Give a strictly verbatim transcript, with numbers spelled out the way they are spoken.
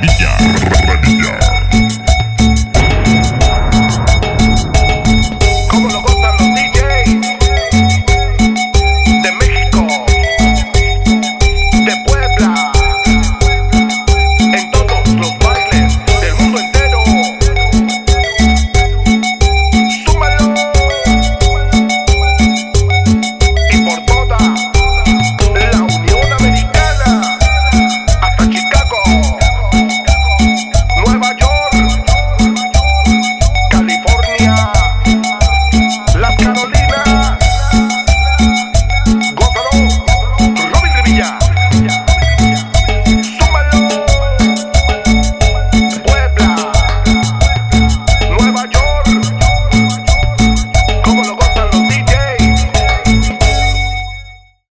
maravilla.